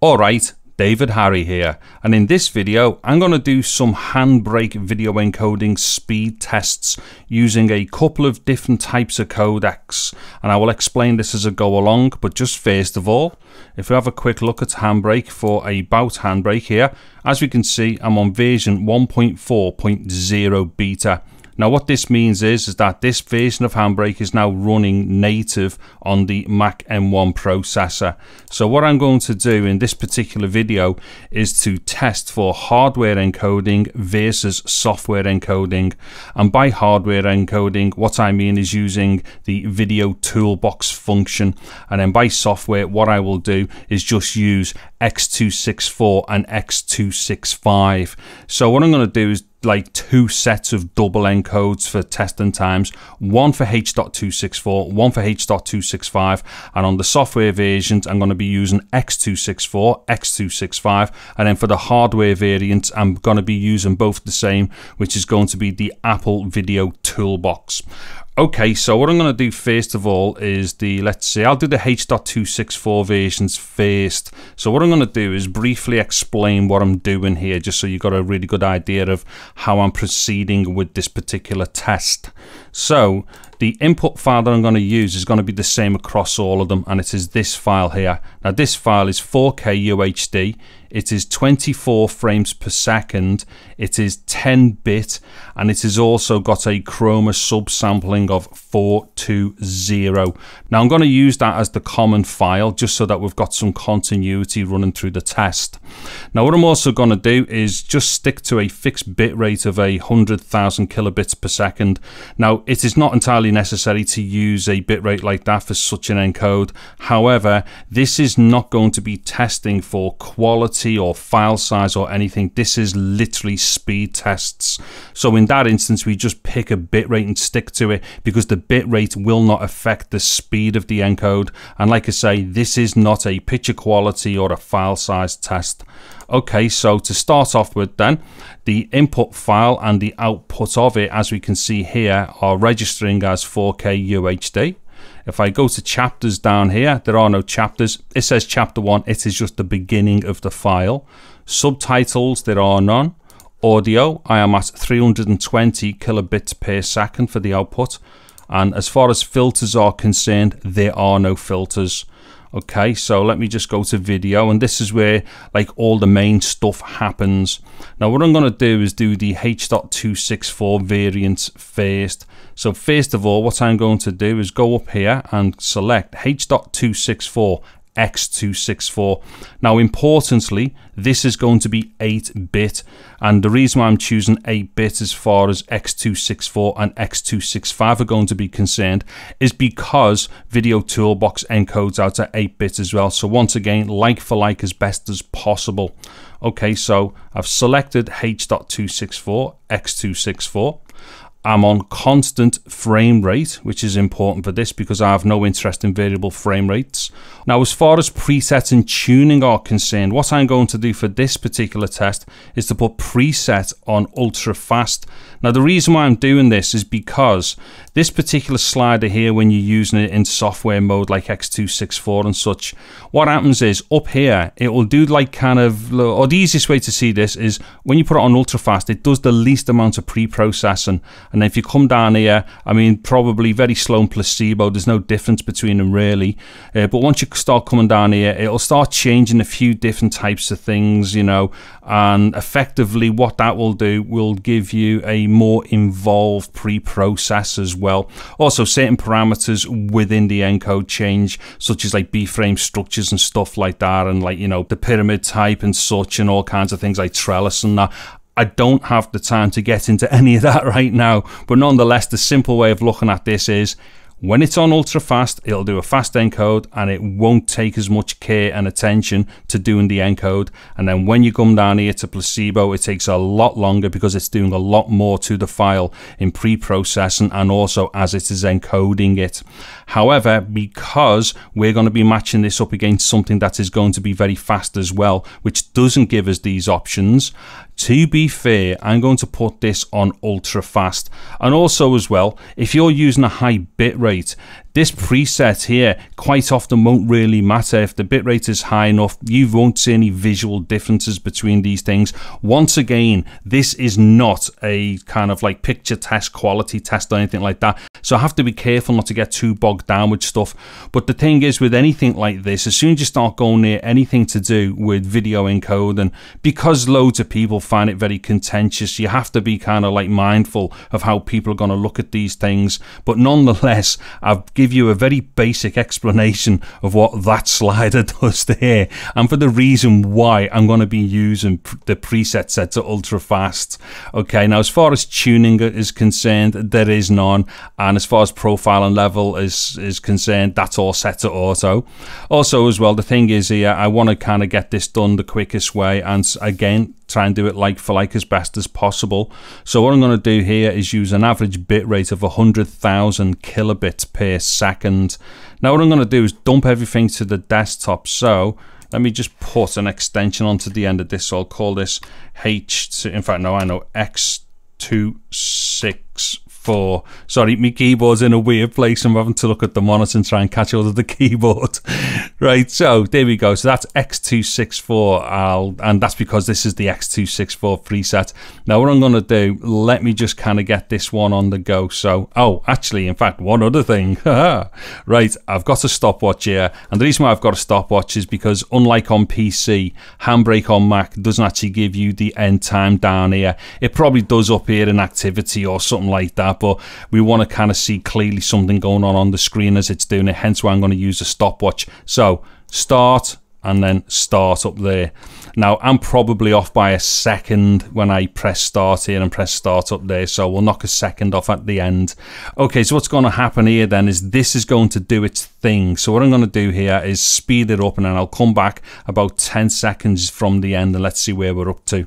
Alright, David Harry here, and in this video I'm going to do some Handbrake video encoding speed tests using a couple of different types of codecs, and I will explain this as I go along. But just first of all, if we have a quick look at Handbrake for about Handbrake here, as we can see I'm on version 1.4.0 beta. Now what this means is that this version of Handbrake is now running native on the Mac M1 processor. So what I'm going to do in this particular video is to test for hardware encoding versus software encoding. And by hardware encoding, what I mean is using the Video Toolbox function. And then by software, what I will do is just use X264 and X265. So what I'm going to do is like two sets of double encodes for testing times, one for H.264, one for H.265, and on the software versions I'm going to be using X264, X265, and then for the hardware variants I'm going to be using both the same, which is going to be the Apple Video Toolbox. Okay, so what I'm going to do first of all is I'll do the H.264 versions first. So what I'm going to do is briefly explain what I'm doing here, just so you've got a really good idea of how I'm proceeding with this particular test. So the input file that I'm going to use is going to be the same across all of them, and it is this file here. Now this file is 4K UHD. It is 24 frames per second, it is 10-bit, and it has also got a chroma subsampling of 420. Now I'm going to use that as the common file just so that we've got some continuity running through the test. Now what I'm also going to do is just stick to a fixed bit rate of 100,000 kilobits per second. Now it is not entirely necessary to use a bit rate like that for such an encode. However, this is not going to be testing for quality or file size or anything. This is literally speed tests. So in that instance, we just pick a bit rate and stick to it, because the bit rate will not affect the speed of the encode. And like I say, this is not a picture quality or a file size test. Okay, so to start off with then, the input file and the output of it, as we can see here, are registering as 4K UHD. If I go to chapters down here, there are no chapters. It says chapter 1. It is just the beginning of the file. Subtitles, there are none. Audio, I am at 320 kilobits per second for the output. And as far as filters are concerned, there are no filters. Okay, so let me just go to video, and this is where like all the main stuff happens. Now what I'm going to do is do the H.264 variants first. So first of all, what I'm going to do is go up here and select H.264 X264. Now importantly, this is going to be 8-bit, and the reason why I'm choosing 8-bit as far as X264 and X265 are going to be concerned is because Video Toolbox encodes out to 8-bit as well. So once again, like for like, as best as possible. Okay, so I've selected H.264 X264. I'm on constant frame rate, which is important for this because I have no interest in variable frame rates. Now, as far as presets and tuning are concerned, what I'm going to do for this particular test is to put preset on ultra fast. Now, the reason why I'm doing this is because this particular slider here, when you're using it in software mode like X264 and such, what happens is up here, it will do like kind of, or the easiest way to see this is when you put it on ultra fast, it does the least amount of pre-processing. And if you come down here, I mean, probably very slow and placebo, there's no difference between them really. But once you start coming down here, it'll start changing a few different types of things, you know, and effectively what that will do will give you a more involved pre-process as well. Also, certain parameters within the encode change, such as like B-frame structures and stuff like that, and like, you know, the pyramid type and such, and all kinds of things like trellis and that. I don't have the time to get into any of that right now, but nonetheless, the simple way of looking at this is when it's on ultra fast, it'll do a fast encode and it won't take as much care and attention to doing the encode. And then when you come down here to placebo, it takes a lot longer because it's doing a lot more to the file in pre-processing and also as it is encoding it. However, because we're going to be matching this up against something that is going to be very fast as well, which doesn't give us these options, to be fair, I'm going to put this on ultra fast. And also as well, if you're using a high bit rate, This preset here quite often won't really matter. If the bitrate is high enough, you won't see any visual differences between these things. Once again, this is not a kind of like picture test, quality test or anything like that. So I have to be careful not to get too bogged down with stuff. But the thing is, with anything like this, as soon as you start going near anything to do with video encode, and because loads of people find it very contentious, you have to be kind of like mindful of how people are going to look at these things. But nonetheless, I'll give you a very basic explanation of what that slider does there, and for the reason why I'm going to be using the preset set to ultra fast. Okay, now as far as tuning is concerned, there is none. And as far as profile and level is concerned, that's all set to auto. Also as well, the thing is here, I want to kind of get this done the quickest way, and again, try and do it like for like as best as possible. So what I'm going to do here is use an average bit rate of 100,000 kilobits per second. Now what I'm going to do is dump everything to the desktop. So let me just put an extension onto the end of this. So I'll call this X264. Sorry, my keyboard's in a weird place. I'm having to look at the monitor and try and catch hold of the keyboard. Right, so there we go. So that's X264, and that's because this is the X264 preset. Now what I'm going to do, let me just kind of get this one on the go. So, oh, actually, in fact, one other thing. Right, I've got a stopwatch here. And the reason why I've got a stopwatch is because, unlike on PC, Handbrake on Mac doesn't actually give you the end time down here. It probably does up here in activity or something like that, but we want to kind of see clearly something going on the screen as it's doing it, hence why I'm going to use a stopwatch. So start, and then start up there. Now I'm probably off by a second when I press start here and press start up there, so we'll knock a second off at the end. Okay, so what's going to happen here then is this is going to do its thing. So what I'm going to do here is speed it up, and then I'll come back about 10 seconds from the end, and let's see where we're up to.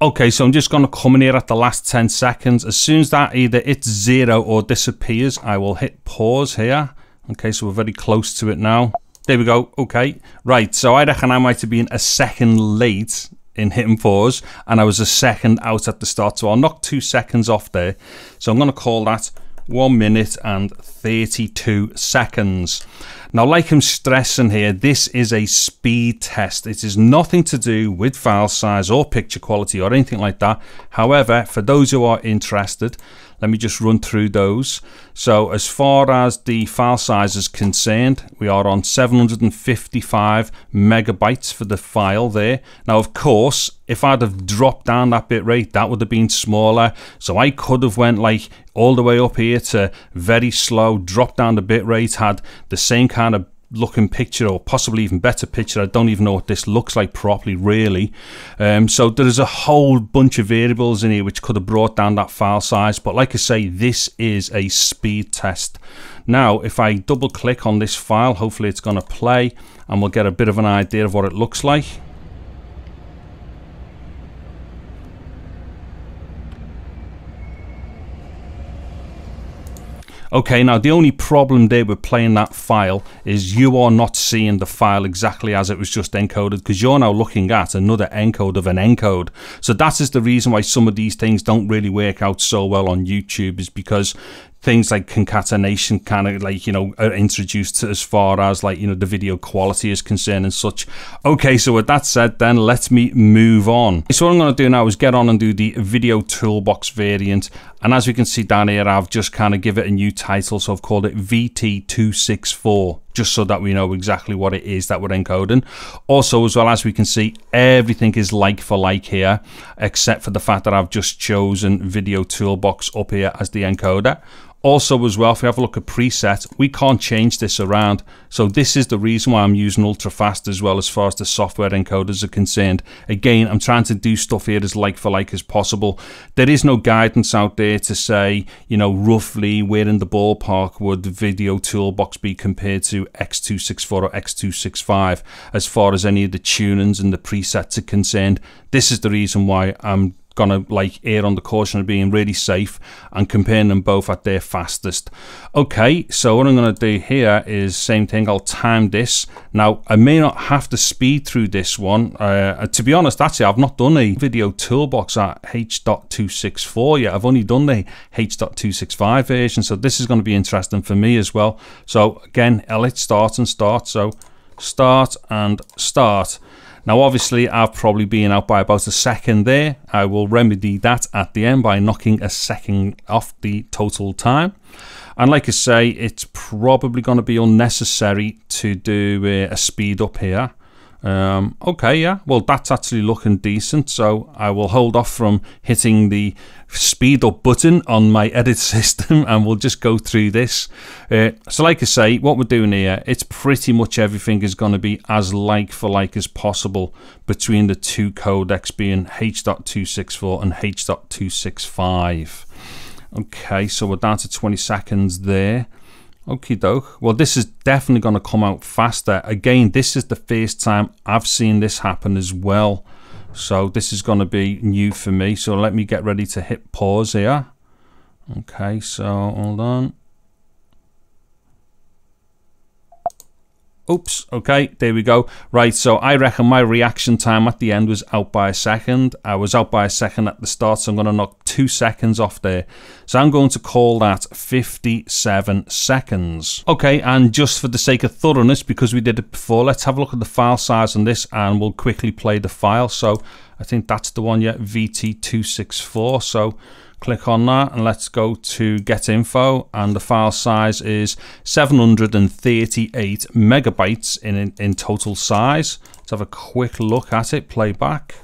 Okay, so I'm just going to come in here at the last 10 seconds. As soon as that either it's zero or disappears, I will hit pause here. Okay, so we're very close to it now. There we go. Okay, right. So I reckon I might have been a second late in hitting pause, and I was a second out at the start. So I'll knock 2 seconds off there. So I'm going to call that 1 minute and 32 seconds. Now, like I'm stressing here, this is a speed test. It is nothing to do with file size or picture quality or anything like that. However, for those who are interested, let me just run through those. So as far as the file size is concerned, we are on 755 megabytes for the file there. Now, of course, if I'd have dropped down that bit rate, that would have been smaller. So I could have went like all the way up here to very slow, dropped down the bit rate, had the same kind of looking picture, or possibly even better picture. I don't even know what this looks like properly, really. So there's a whole bunch of variables in here which could have brought down that file size, but like I say, this is a speed test. Now if I double click on this file, hopefully it's going to play and we'll get a bit of an idea of what it looks like. Okay, now the only problem there with playing that file is you are not seeing the file exactly as it was just encoded, because you're now looking at another encode of an encode. So that is the reason why some of these things don't really work out so well on YouTube, is because things like concatenation kind of like, you know, are introduced as far as like, you know, the video quality is concerned and such. Okay, so with that said then, let me move on. So what I'm going to do now is get on and do the Video Toolbox variant. And as we can see down here, I've just kind of give it a new title. So I've called it VT264, just so that we know exactly what it is that we're encoding. Also, as well, as we can see, everything is like for like here, except for the fact that I've just chosen Video Toolbox up here as the encoder. Also as well, if we have a look at preset, we can't change this around. So this is the reason why I'm using ultra fast as well, as far as the software encoders are concerned. Again, I'm trying to do stuff here as like for like as possible. There is no guidance out there to say, you know, roughly where in the ballpark would the Video Toolbox be compared to X264 or X265 as far as any of the tunings and the presets are concerned. This is the reason why I'm gonna like err on the caution of being really safe and comparing them both at their fastest. Okay, so what I'm gonna do here is same thing, I'll time this. Now, I may not have to speed through this one. To be honest, actually, I've not done a video toolbox at H.264 yet. I've only done the H.265 version, so this is gonna be interesting for me as well. So again, let's start and start. So start and start. Now, obviously, I've probably been out by about a second there. I will remedy that at the end by knocking a second off the total time. And like I say, it's probably going to be unnecessary to do a speed up here. Okay, yeah, well, that's actually looking decent. So I will hold off from hitting the speed up button on my edit system and we'll just go through this. So like I say, what we're doing here, it's pretty much everything is going to be as like for like as possible between the two codecs being H.264 and H.265. Okay, so we're down to 20 seconds there. Okie doke. Well, this is definitely going to come out faster. Again, this is the first time I've seen this happen as well. So this is going to be new for me. So let me get ready to hit pause here. Okay, so hold on. Oops, okay, there we go. Right, so I reckon my reaction time at the end was out by a second. I was out by a second at the start, so I'm gonna knock 2 seconds off there. So I'm going to call that 57 seconds. Okay, and just for the sake of thoroughness, because we did it before, let's have a look at the file size on this and we'll quickly play the file. So I think that's the one, yeah, VT264. So click on that and let's go to get info, and the file size is 738 megabytes in total size. Let's have a quick look at it, play back.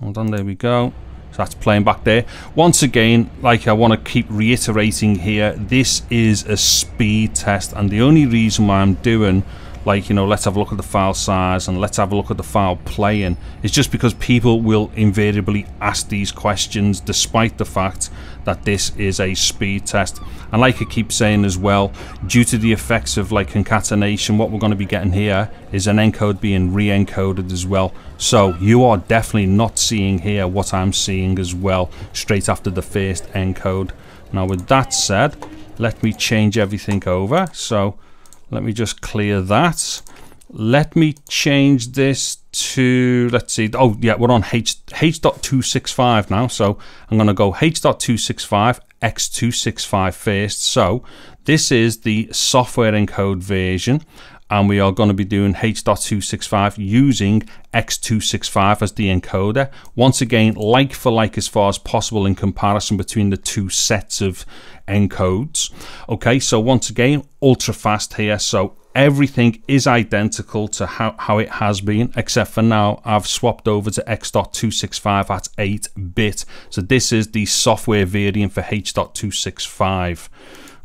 Hold on, there we go. So that's playing back there. Once again, like I want to keep reiterating here, this is a speed test, and the only reason why I'm doing, like, you know, let's have a look at the file size and let's have a look at the file playing, it's just because people will invariably ask these questions despite the fact that this is a speed test. And like I keep saying as well, due to the effects of like concatenation, what we're going to be getting here is an encode being re-encoded as well. So you are definitely not seeing here what I'm seeing as well straight after the first encode. Now with that said, let me change everything over. So let me just clear that. Let me change this to, let's see, oh yeah, we're on H.265 now. So I'm gonna go H.265, X265 first. So this is the software encode version, and we are gonna be doing H.265 using X265 as the encoder. Once again, like for like as far as possible in comparison between the two sets of encodes. Okay, so once again, ultra fast here. So everything is identical to how it has been, except for now I've swapped over to X.265 at 8-bit. So this is the software variant for H.265.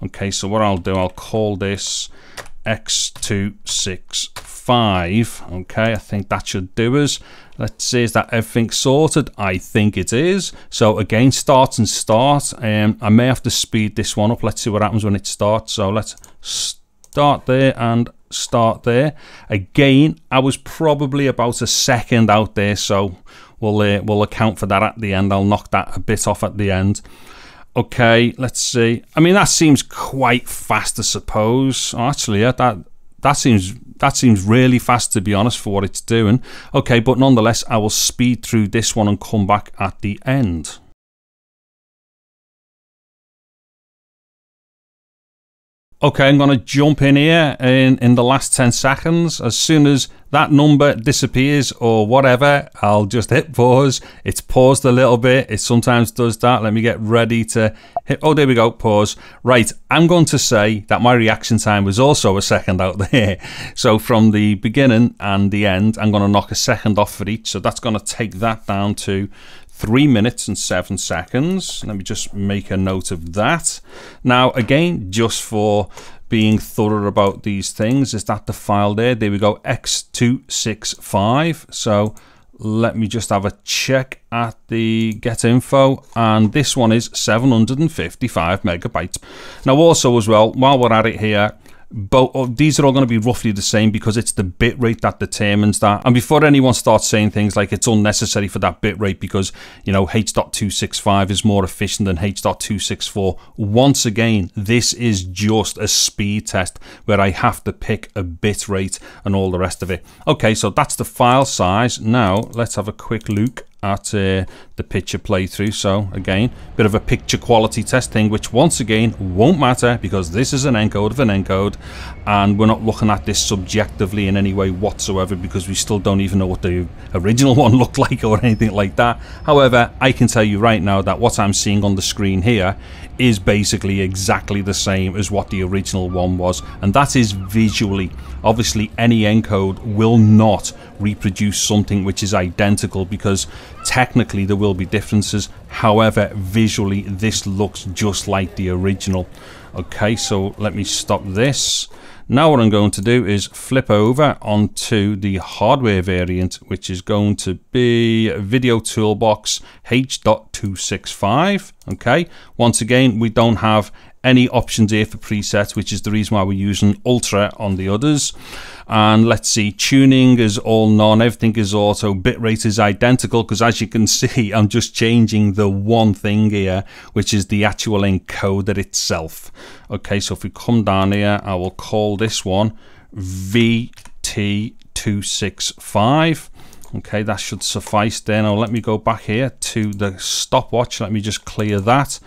Okay, so what I'll do, I'll call this X265. Okay, I think that should do us. Let's see, is that everything sorted? I think it is. So again, start and start. I may have to speed this one up. Let's see what happens when it starts. So let's start there and start there. Again, I was probably about a second out there, so we'll account for that at the end. I'll knock that a bit off at the end. Okay, let's see. I mean, that seems quite fast, I suppose. Oh, actually, yeah, that seems really fast, to be honest, for what it's doing. Okay, but nonetheless, I will speed through this one and come back at the end. Okay, I'm gonna jump in here in the last 10 seconds. As soon as that number disappears or whatever, I'll just hit pause. It's paused a little bit. It sometimes does that. Let me get ready to hit, oh, there we go, pause. Right, I'm going to say that my reaction time was also a second out there. So from the beginning and the end, I'm gonna knock a second off for each. So that's gonna take that down to 3 minutes and 7 seconds. Let me just make a note of that. Now, again, just for being thorough about these things, is that the file there? There we go, X265. So let me just have a check at the get info, and this one is 755 megabytes. Now also as well, while we're at it here, these are all going to be roughly the same because it's the bit rate that determines that. And before anyone starts saying things like it's unnecessary for that bit rate because, you know, H.265 is more efficient than H.264, once again, this is just a speed test where I have to pick a bit rate and all the rest of it. Okay, so that's the file size. Now let's have a quick look at the picture playthrough. So again, bit of a picture quality test thing, which once again won't matter because this is an encode of an encode, and we're not looking at this subjectively in any way whatsoever because we still don't even know what the original one looked like or anything like that. However, I can tell you right now that what I'm seeing on the screen here is basically exactly the same as what the original one was, and that is visually. Obviously, any encode will not reproduce something which is identical because technically there will be differences. However, visually this looks just like the original. Okay, so let me stop this. Now what I'm going to do is flip over onto the hardware variant, which is going to be Video Toolbox H.265. Okay, once again, we don't have any options here for presets, which is the reason why we're using Ultra on the others. And let's see, tuning is all none, everything is auto, bitrate is identical, because as you can see, I'm just changing the one thing here, which is the actual encoder itself. Okay, so if we come down here, I will call this one VT265. Okay, that should suffice there. Now let me go back here to the stopwatch. Let me just clear that.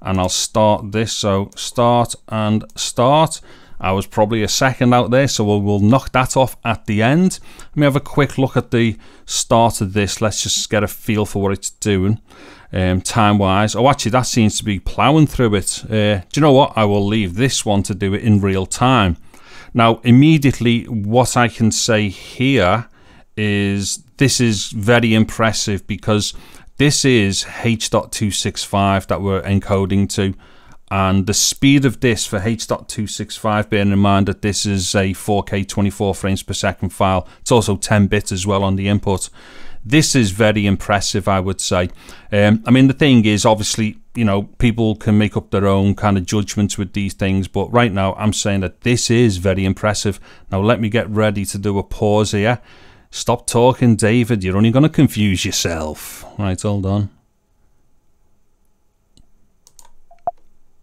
And I'll start this, so start and start. I was probably a second out there, so we'll knock that off at the end. Let me have a quick look at the start of this. Let's just get a feel for what it's doing time-wise. Oh, actually, that seems to be plowing through it. Do you know what? I will leave this one to do it in real time. Now, immediately, what I can say here is this is very impressive because this is H.265 that we're encoding to, and the speed of this for H.265, bearing in mind that this is a 4K 24 frames per second file, it's also 10 bits as well on the input. This is very impressive, I would say. I mean, the thing is, obviously, you know, people can make up their own kind of judgments with these things, but right now I'm saying that this is very impressive. Now let me get ready to do a pause here. Stop talking, David. You're only going to confuse yourself. Right, hold on.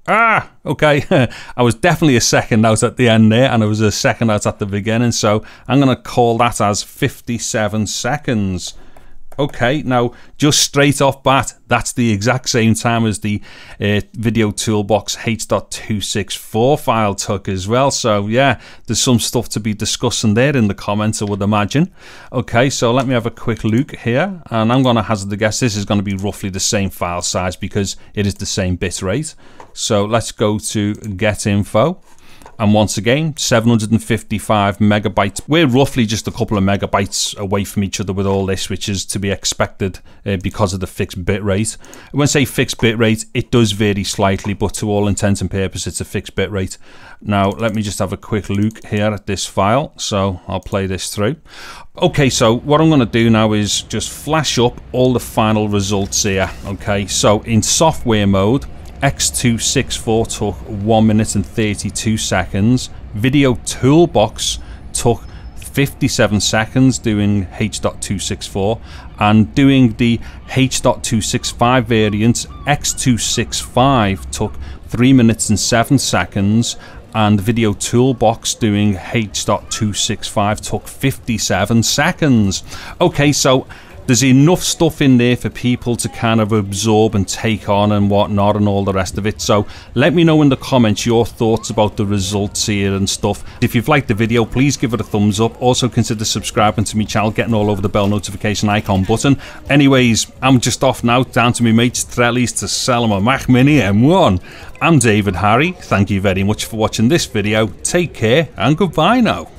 Ah, okay. I was definitely a second out at the end there, and I was a second out at the beginning, so I'm going to call that as 57 seconds. Okay, now, just straight off bat, that's the exact same time as the Video Toolbox H.264 file took as well. So, yeah, there's some stuff to be discussing there in the comments, I would imagine. Okay, so let me have a quick look here. And I'm going to hazard a guess this is going to be roughly the same file size because it is the same bit rate. So let's go to Get Info. And once again, 755 megabytes. We're roughly just a couple of megabytes away from each other with all this, which is to be expected because of the fixed bit rate. When I say fixed bit rate, it does vary slightly, but to all intents and purposes, it's a fixed bit rate. Now, let me just have a quick look here at this file. So I'll play this through. Okay, so what I'm going to do now is just flash up all the final results here. Okay, so in software mode, X264 took 1 minute and 32 seconds. Video Toolbox took 57 seconds doing H.264, and doing the H.265 variant, X265 took 3 minutes and 7 seconds, and Video Toolbox doing H.265 took 57 seconds. Okay, so there's enough stuff in there for people to kind of absorb and take on and whatnot and all the rest of it. So let me know in the comments your thoughts about the results here and stuff. If you've liked the video, please give it a thumbs up. Also consider subscribing to my channel, getting all over the bell notification icon button. Anyways, I'm just off now down to my mate's Trellies to sell him a Mac Mini M1. I'm David Harry. Thank you very much for watching this video. Take care and goodbye now.